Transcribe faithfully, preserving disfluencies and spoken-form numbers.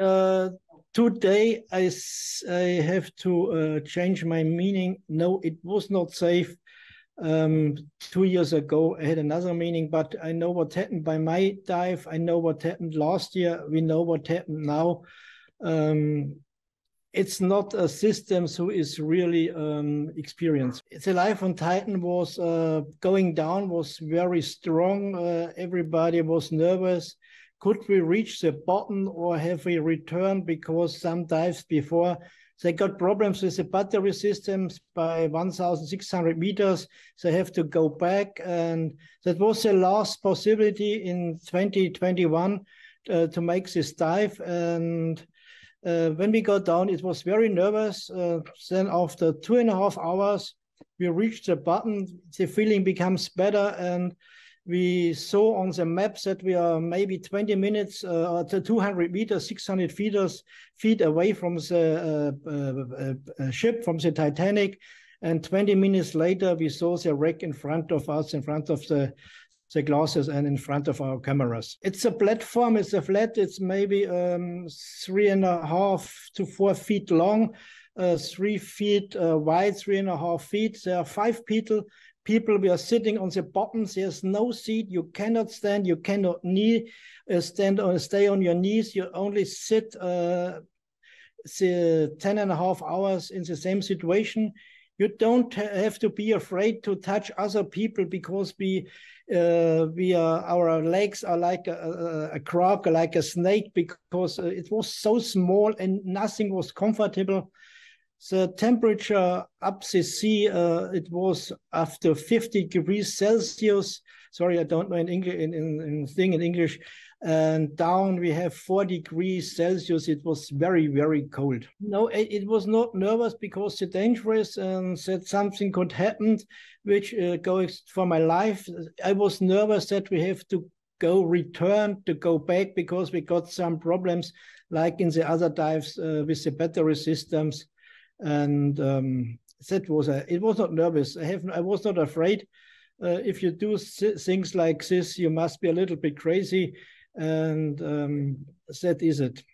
uh, today I, I have to uh, change my meaning. No, it was not safe. Um, two years ago, I had another meaning, but I know what happened by my dive. I know what happened last year. We know what happened now. Um, it's not a system who is really um, experienced. The life on Titan was uh, going down, was very strong. Uh, everybody was nervous. Could we reach the bottom or have we returned? Because some dives before, they got problems with the battery systems by one thousand six hundred meters. They have to go back. And that was the last possibility in twenty twenty-one uh, to make this dive. And uh, when we got down, it was very nervous. Uh, then after two and a half hours, we reached the bottom. The feeling becomes better. And we saw on the maps that we are maybe twenty minutes uh, to two hundred meters, six hundred feet away from the uh, uh, uh, ship, from the Titanic. And twenty minutes later, we saw the wreck in front of us, in front of the, the glasses and in front of our cameras. It's a platform, it's a flat, it's maybe um, three and a half to four feet long, uh, three feet uh, wide, three and a half feet. There are five people. People, we are sitting on the bottom. There's no seat. You cannot stand. You cannot knee, uh, stand or stay on your knees. You only sit uh, the ten and a half hours in the same situation. You don't have to be afraid to touch other people because we, uh, we are, our legs are like a, a, a crab, like a snake, because it was so small and nothing was comfortable. The temperature up the sea, uh, it was after fifty degrees Celsius. Sorry, I don't know in English, in, in, in thing in English. And down we have four degrees Celsius. It was very, very cold. No, it, it was not nervous because it's dangerous and that something could happen, which uh, goes for my life. I was nervous that we have to go return, to go back, because we got some problems like in the other dives uh, with the battery systems. And um, that was a, it was not nervous. I have I was not afraid. Uh, if you do things like this, you must be a little bit crazy, and um, that is it.